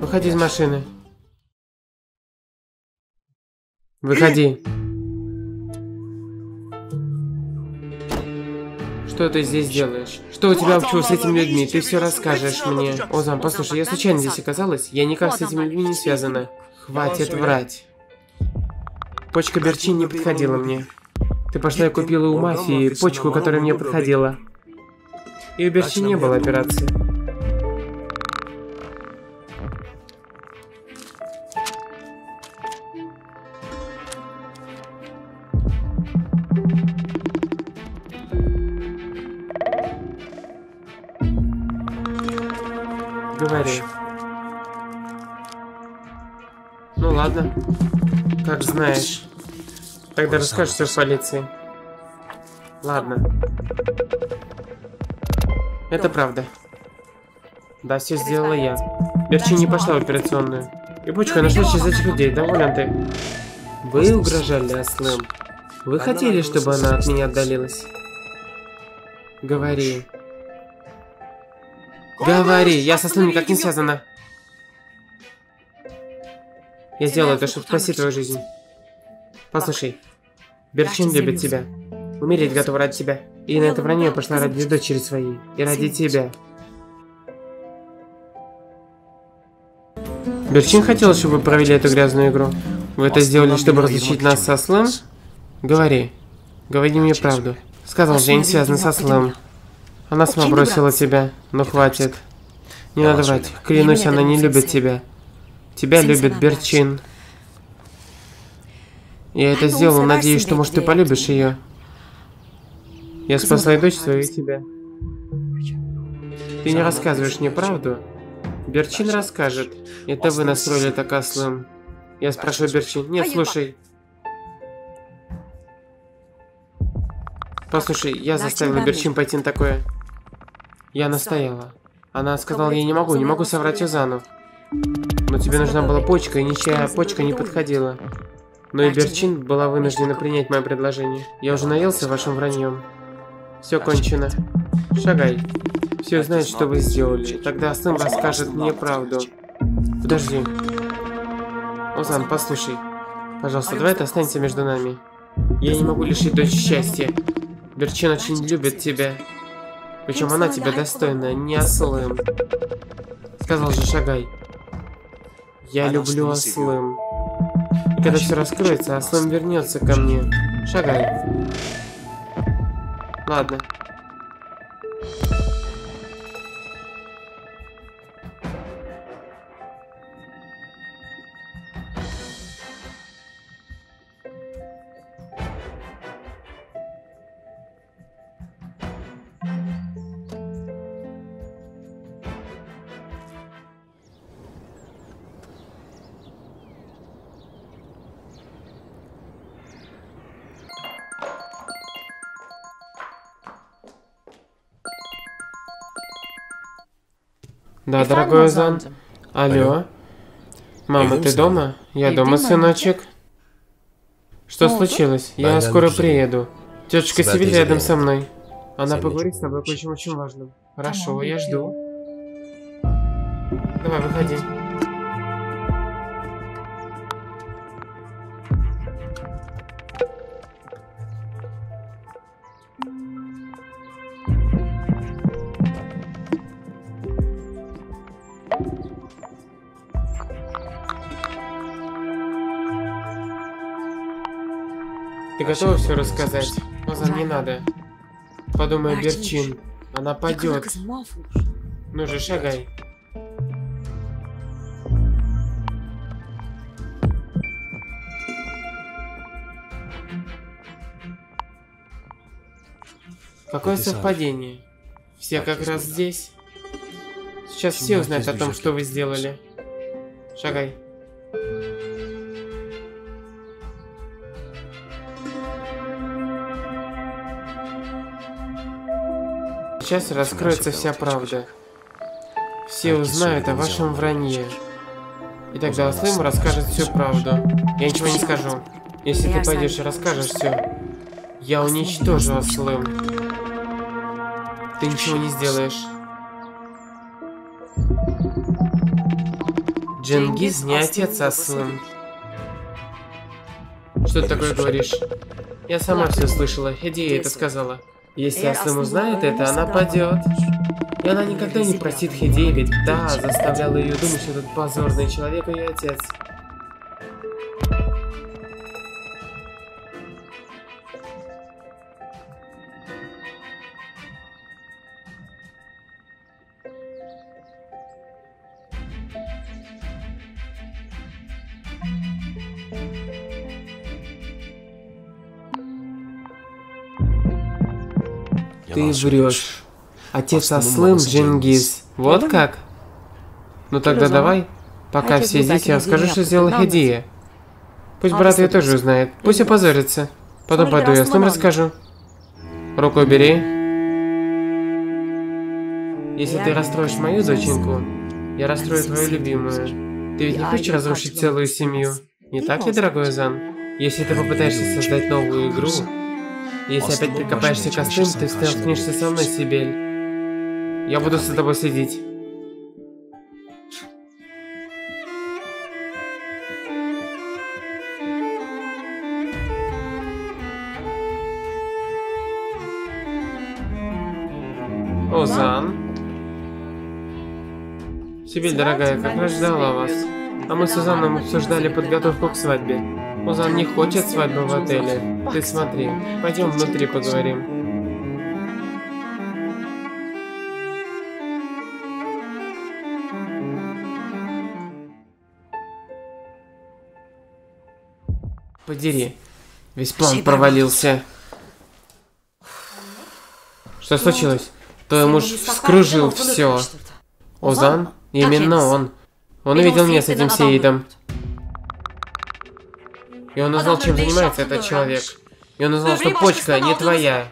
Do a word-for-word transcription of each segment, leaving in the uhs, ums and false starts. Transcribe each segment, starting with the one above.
Выходи из машины. Выходи. Что ты здесь делаешь? Что у тебя общего с этими людьми? Ты все расскажешь мне. Озан, послушай, я случайно здесь оказалась. Я никак с этими людьми не связана. Хватит врать. Почка Берчи не подходила мне. Ты пошла и купила у мафии почку, которая мне подходила. И у Берчи не было операции. Говори. Ну ладно. Как знаешь. Тогда расскажешь все в полиции. Ладно. Это правда. Да, все сделала я. Берчи не пошла в операционную. И почка нашла через этих людей. Доволен ты. Вы угрожали Аслым. Вы хотели, чтобы она от меня отдалилась? Говори. Говори, я со Аслым никак не связана. Я сделала это, чтобы спасти твою жизнь. Послушай, Берчин любит тебя. Умереть готова ради тебя. И на это вранье пошла ради дочери своей. И ради тебя. Берчин хотел, чтобы вы провели эту грязную игру. Вы это сделали, чтобы разлучить нас со Аслым? Говори. Говори мне правду. Сказал же, я не связана со Аслым. Она сама бросила тебя. Ну хватит. Не надо врать. Клянусь, она не любит тебя. Тебя любит Берчин. Я это сделала, надеюсь, что, может, ты полюбишь ее. Я спасла и дочь свою, и тебя. Ты не рассказываешь мне правду? Берчин расскажет. Это вы настроили так Аслым. Я спрашиваю Берчин. Нет, слушай. Послушай, я заставила Берчин пойти на такое. Я настояла. Она сказала, я не могу, не могу соврать Озану. Но тебе нужна была почка, и ничья почка не подходила. Но и Берчин была вынуждена принять мое предложение. Я уже наелся вашим враньем. Все кончено. Шагай. Все знают, что вы сделали. Тогда Аслым расскажет мне правду. Подожди. Озан, послушай. Пожалуйста, давай это останется между нами. Я не могу лишить дочь счастья. Берчин очень любит тебя. Причем она тебя достойна, не Аслым. Сказал же, шагай. Я люблю Аслым. И когда все раскроется, Аслым вернется ко мне. Шагай. Ладно. Да, дорогой Озан. Алло. Мама, ты дома? Я дома, сыночек. Что случилось? Я скоро приеду. Тетушка Сибель рядом со мной. Она поговорит с тобой кое-чем очень важным. Хорошо, я жду. Давай, выходи. Ты готова все рассказать? Озан, не надо. Подумай, Берчин. Она падет. Ну же, шагай. Какое совпадение? Все как раз здесь. Сейчас все узнают о том, что вы сделали. Шагай. Сейчас раскроется вся правда. Все узнают о вашем вранье. И тогда Аслым расскажет всю правду. Я ничего не скажу. Если ты пойдешь и расскажешь все, я уничтожу Аслым. Ты ничего не сделаешь. Дженгиз не отец Аслым. Что ты такое говоришь? Я сама все слышала. Хедди ей это сказала. Если Аслым узнает это, она падет. И она никогда не простит Хедди, ведь да, заставляла ее думать, что этот позорный человек ее отец. Ты врешь. Отец Аслым Дженгиз. Вот как? Ну тогда давай. Пока все здесь, я расскажу, что сделала Хедия. Пусть брат ее тоже узнает. Пусть опозорится. Потом пойду я с ним расскажу. Руку бери. Если ты расстроишь мою доченьку, я расстрою твою любимую. Ты ведь не хочешь разрушить целую семью? Не так ли, дорогой Озан? Если ты попытаешься создать новую игру... Если опять прикопаешься к Аслым, ты столкнешься со мной, Сибель. Я буду за тобой следить. Озан? Сибель, дорогая, как раз ждала вас. А мы с Озаном обсуждали подготовку к свадьбе. Озан не хочет свадьбы в отеле. Ты смотри, пойдем внутри поговорим. Подери. Весь план провалился. Что случилось? Твой муж вскружил все. Озан? Именно он. Он увидел меня с этим Сейдом. И он узнал, чем занимается этот человек. И он узнал, что почка не твоя.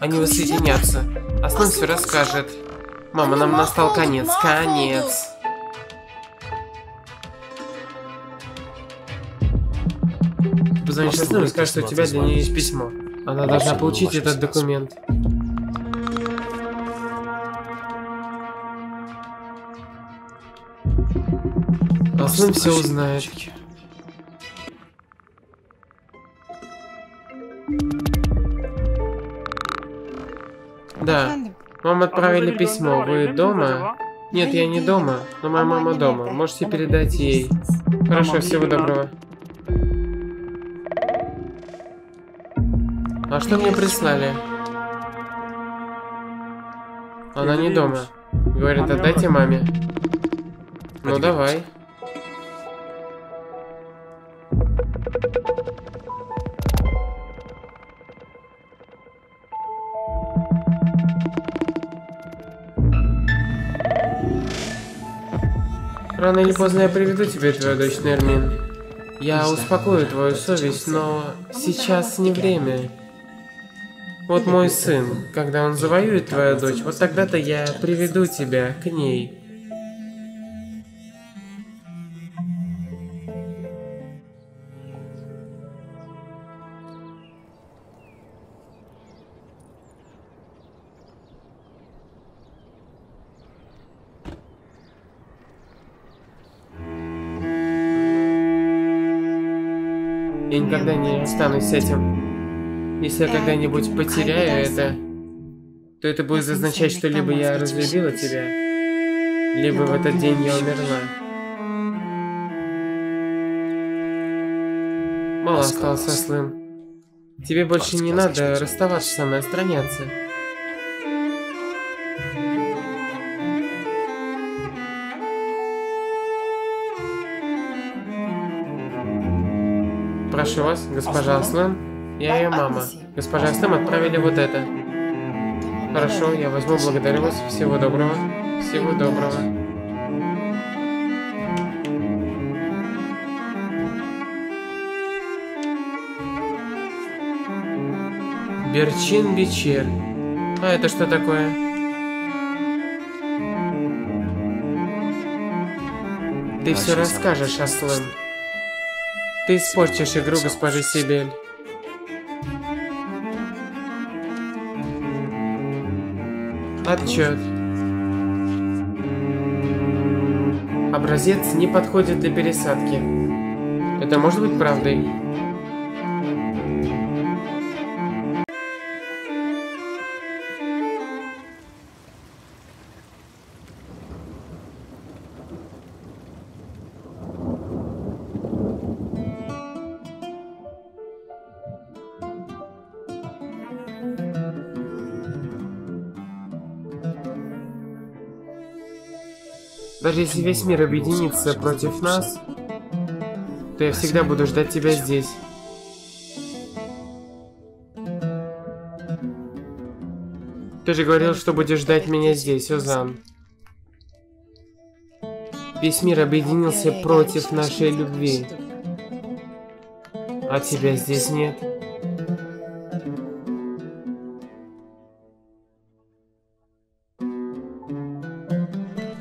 Они воссоединятся. Аслым все расскажет. Мама, нам настал конец. Конец. Ты позвонишь Аслым и скажешь, что у тебя для нее есть письмо. Она должна получить этот документ. Аслым все узнает. Да, мама отправили письмо. Вы дома? Нет, я не дома, но моя мама дома. Можете передать ей. Хорошо, всего доброго. А что мне прислали? Она не дома. Говорит, отдайте маме. Ну давай. Рано или поздно я приведу тебе твою дочь, Нермин. Я успокою твою совесть, но сейчас не время. Вот мой сын, когда он завоюет твою дочь, вот тогда-то я приведу тебя к ней. Я никогда не останусь с этим. Если я когда-нибудь потеряю это, то это будет означать, что либо я разлюбила тебя, либо в этот день я умерла. Мало осталось Аслым. Тебе больше не надо расставаться со мной, отстраняться. Прошу вас, госпожа Аслым, я ее мама. Госпожа Аслым отправили вот это. Хорошо, я возьму, благодарю вас. Всего доброго. Всего доброго. Берчин вечер. А это что такое? Ты все расскажешь, Аслым. Ты испортишь игру, госпожа Сибель. Отчет. Образец не подходит для пересадки. Это может быть правдой? Даже если весь мир объединится против нас, то я всегда буду ждать тебя здесь. Ты же говорил, что будешь ждать меня здесь, Озан. Весь мир объединился против нашей любви, а тебя здесь нет.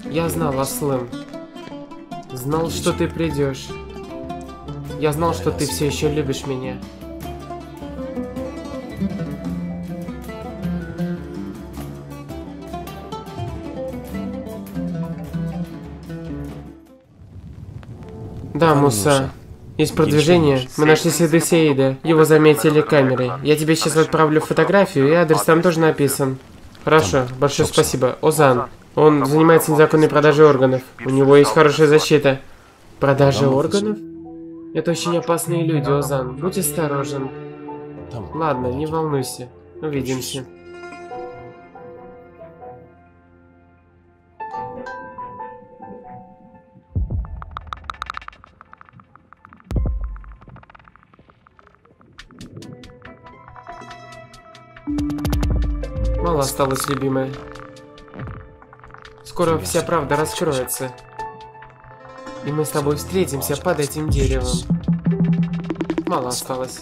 Я знал, Аслым. Знал, что ты придешь. Я знал, что ты все еще любишь меня. Да, Муса. Есть продвижение. Мы нашли следы Сейда. Его заметили камерой. Я тебе сейчас отправлю фотографию, и адрес там тоже написан. Хорошо. Большое спасибо. Озан. Он занимается незаконной продажей органов. У него есть хорошая защита. Продажа органов? Это очень опасные люди, Озан. Будь осторожен. Ладно, не волнуйся. Увидимся. Мало осталось, любимая. Скоро вся правда раскроется. И мы с тобой встретимся под этим деревом. Мало осталось.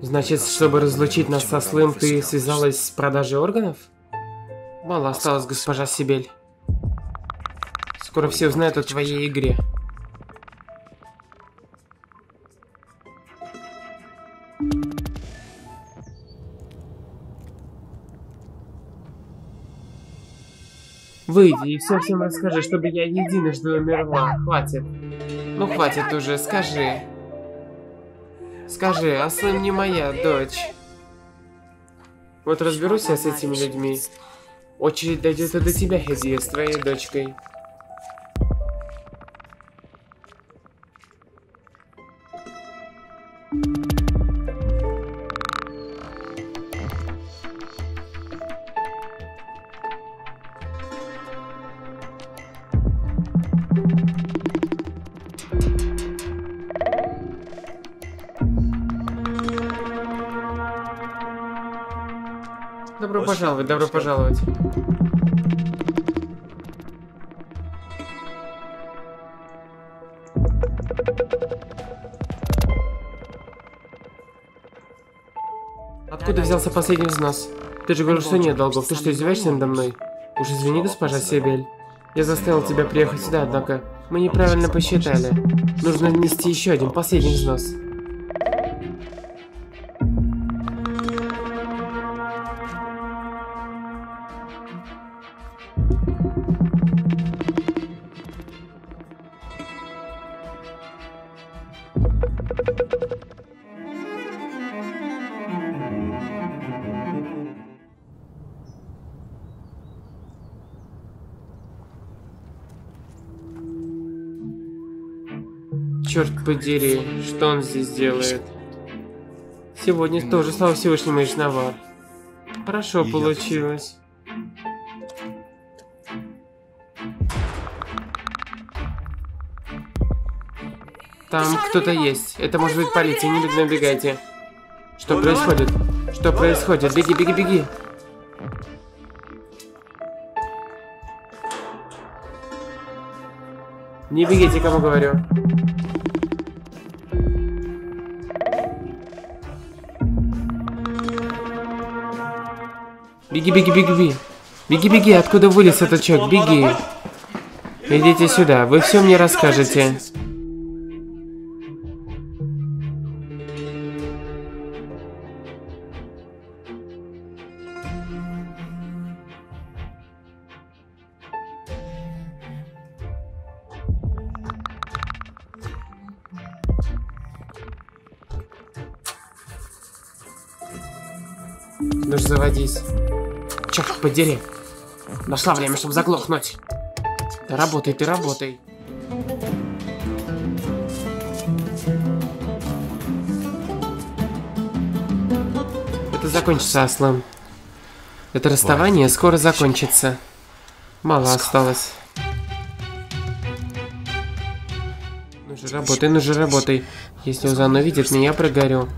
Значит, чтобы разлучить нас со Аслым, ты связалась с продажей органов? Мало осталось, госпожа Сибель. Скоро все узнают о твоей игре. Выйди и все всем расскажи, чтобы я единожды умерла. Хватит. Ну хватит уже, скажи. Скажи, Аслым не моя дочь. Вот разберусь я с этими людьми. Очередь дойдет и до тебя, Хедди, с твоей дочкой. Добро пожаловать, добро пожаловать. Откуда взялся последний взнос? Ты же говорил, что нет долгов. Ты что, издеваешься надо мной? Уж извини, госпожа Сибель. Я заставил тебя приехать сюда, однако мы неправильно посчитали. Нужно внести еще один последний взнос. Черт подери, что он здесь делает? Сегодня тоже, слава Всевышнему, ищ навар. Хорошо получилось. Там кто-то есть. Это может быть полиция. Немедленно убегайте. Что происходит? Что происходит? Беги, беги, беги. Не бегите, кому говорю. Беги, беги, беги, беги. Беги, беги, откуда вылез этот человек? Беги. Идите сюда, вы все мне расскажете. Ну же, заводись. Черт подери. Нашла время, чтобы заглохнуть. Да работай, ты работай. Это закончится, Аслым. Это расставание скоро закончится. Мало осталось. Ну же, работай, ну же, работай. Если Озан увидит меня, прогорю.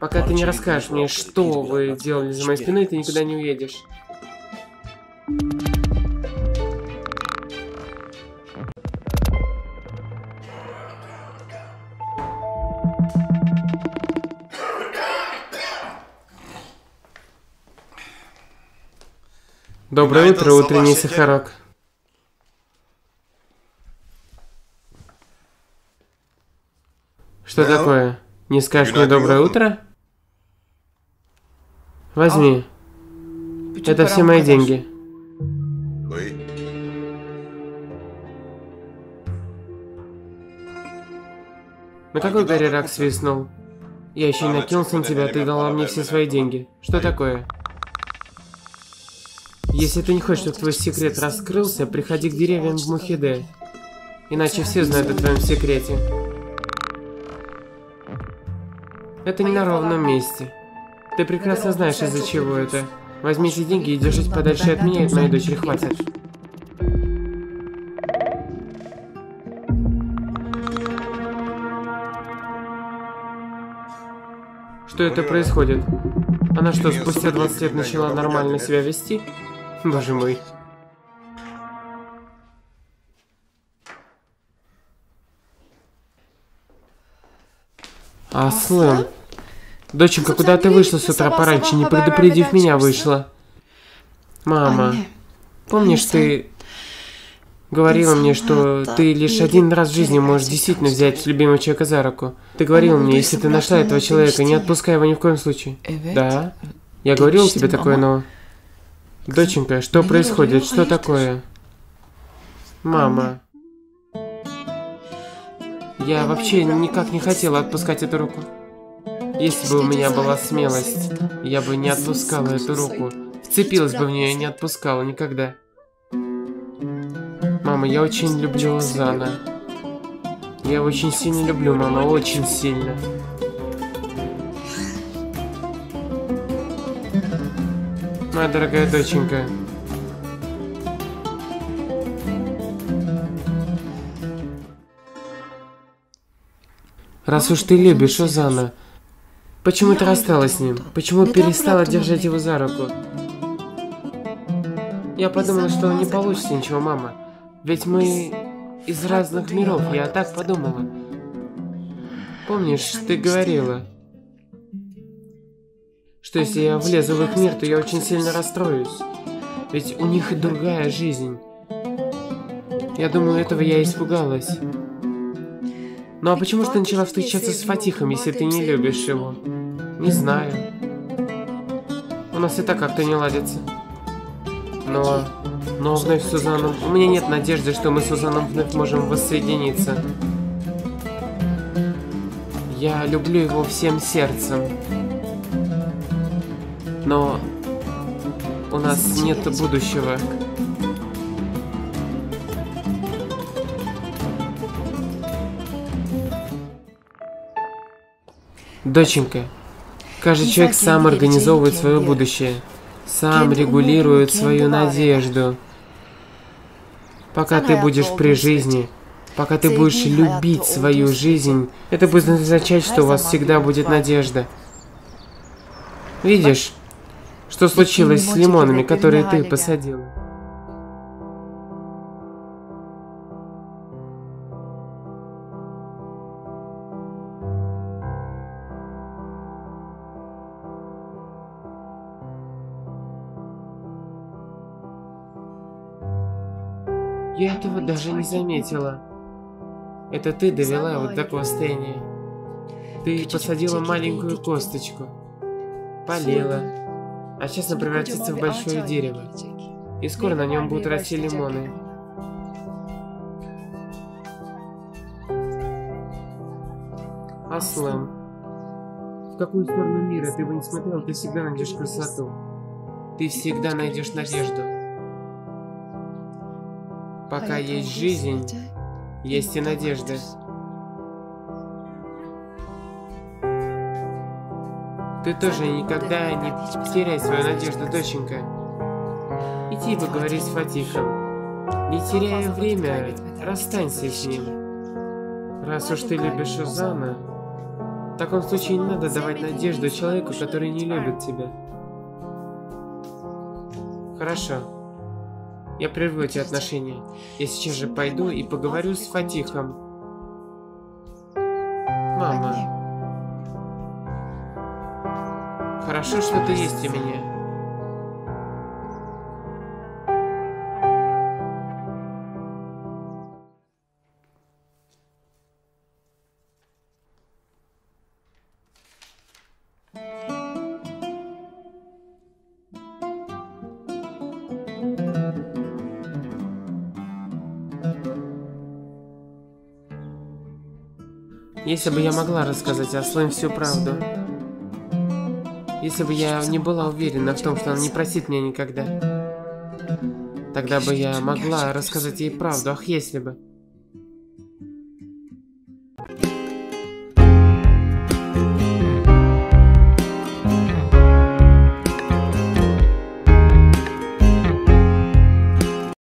Пока ты не расскажешь мне, что вы делали за моей спиной, ты никуда не уедешь. Доброе утро, утренний сахарок. Что такое? Не скажешь мне доброе утро? Возьми. Это все мои деньги. На какой горе рак свистнул? Я еще не накинулся на тебя, ты дала мне все свои деньги. Что такое? Если ты не хочешь, чтобы твой секрет раскрылся, приходи к деревьям в Мухиде. Иначе все знают о твоем секрете. Это не на ровном месте. Ты прекрасно знаешь, из-за чего это. Возьми эти деньги и держись подальше от меня и от моей дочери, хватит. Что это происходит? Она что, спустя двадцать лет начала нормально себя вести? Боже мой. Аслым. Доченька, куда ты вышла с утра пораньше, не предупредив меня, вышла? Мама, помнишь, ты говорила мне, что ты лишь один раз в жизни можешь действительно взять любимого человека за руку? Ты говорила мне, если ты нашла этого человека, не отпускай его ни в коем случае. Да? Я говорил тебе такое, но... Доченька, что происходит? Что такое? Мама... Я вообще никак не хотела отпускать эту руку. Если бы у меня была смелость, я бы не отпускала эту руку. Вцепилась бы в нее и не отпускала никогда. Мама, я очень люблю Озана. Я его очень сильно люблю, мама, очень сильно. Моя дорогая доченька. Раз уж ты любишь Озана, почему ты рассталась с ним? Почему перестала держать его за руку? Я подумала, что не получится ничего, мама. Ведь мы из разных миров, я так подумала. Помнишь, ты говорила, что если я влезу в их мир, то я очень сильно расстроюсь. Ведь у них и другая жизнь. Я думаю, этого я испугалась. Ну а почему же ты начала встречаться с Фатихом, если ты не любишь его? Не знаю. У нас и так как-то не ладится. Но... Но вновь с Сузаном... У меня нет надежды, что мы с Сузаном вновь можем воссоединиться. Я люблю его всем сердцем. но у нас нет будущего. Доченька, каждый человек сам организовывает свое будущее, сам регулирует свою надежду. Пока ты будешь при жизни, пока ты будешь любить свою жизнь, это будет означать, что у вас всегда будет надежда. Видишь, что случилось с лимонами, которые ты посадил? Я этого даже не заметила. Это ты довела вот до состояния. Ты посадила маленькую косточку, полила, а сейчас она превратится в большое дерево. И скоро на нем будут расти лимоны. Аслым, в какую сторону мира ты бы не смотрел, ты всегда найдешь красоту. Ты всегда найдешь надежду. Пока есть жизнь, есть и надежда. Ты тоже никогда не теряй свою надежду, доченька. Иди поговори с Фатихом. Не теряя время, расстанься с ним. Раз уж ты любишь Озана, в таком случае не надо давать надежду человеку, который не любит тебя. Хорошо. Я прерву эти отношения. Я сейчас же пойду и поговорю с Фатихом. Мама. Хорошо, что ты есть у меня. Если бы я могла рассказать Аслым всю правду, если бы я не была уверена в том, что она не просит меня никогда, тогда бы я могла рассказать ей правду, ах, если бы.